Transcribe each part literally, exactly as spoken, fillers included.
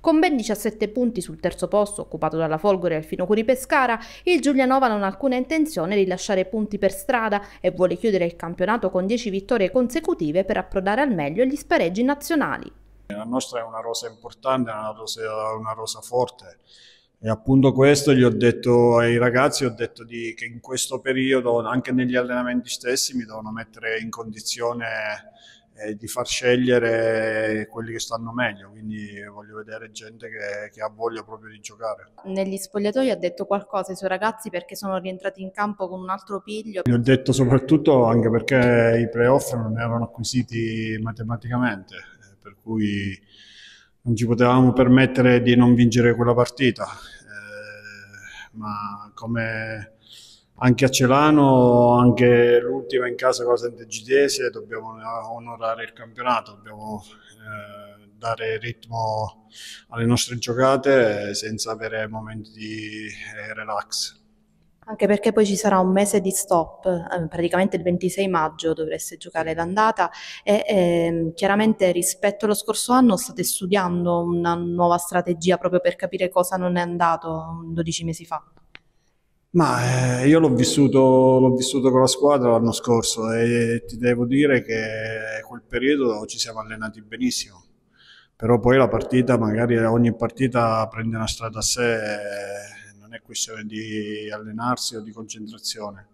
Con ben diciassette punti sul terzo posto, occupato dalla Folgore Fino a Curi Pescara, il Giulianova non ha alcuna intenzione di lasciare punti per strada e vuole chiudere il campionato con dieci vittorie consecutive per approdare al meglio agli spareggi nazionali. La nostra è una rosa importante, una rosa, una rosa forte. E appunto questo gli ho detto ai ragazzi, ho detto di, che in questo periodo, anche negli allenamenti stessi, mi devono mettere in condizione eh, di far scegliere quelli che stanno meglio, quindi voglio vedere gente che, che ha voglia proprio di giocare. Negli spogliatoi ha detto qualcosa ai suoi ragazzi perché sono rientrati in campo con un altro piglio? Gli ho detto soprattutto anche perché i playoff non erano acquisiti matematicamente, per cui non ci potevamo permettere di non vincere quella partita, eh, ma come anche a Celano, anche l'ultima in casa con la Sant'Egidese, dobbiamo onorare il campionato, dobbiamo eh, dare ritmo alle nostre giocate senza avere momenti di relax. Anche perché poi ci sarà un mese di stop, praticamente il ventisei maggio dovreste giocare l'andata e eh, chiaramente rispetto allo scorso anno state studiando una nuova strategia proprio per capire cosa non è andato dodici mesi fa. Ma eh, io l'ho vissuto, l'ho vissuto con la squadra l'anno scorso e ti devo dire che quel periodo ci siamo allenati benissimo, però poi la partita, magari ogni partita prende una strada a sé. E non è questione di allenarsi o di concentrazione.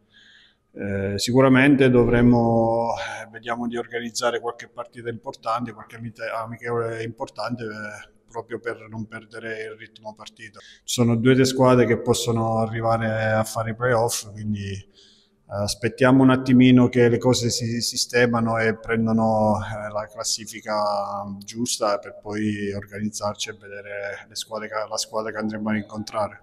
Eh, sicuramente dovremmo, vediamo di organizzare qualche partita importante, qualche amichevole importante, eh, proprio per non perdere il ritmo partita. Ci sono due squadre che possono arrivare a fare i playoff, quindi eh, aspettiamo un attimino che le cose si sistemano e prendano eh, la classifica giusta per poi organizzarci e vedere le squadre, la squadra che andremo a incontrare.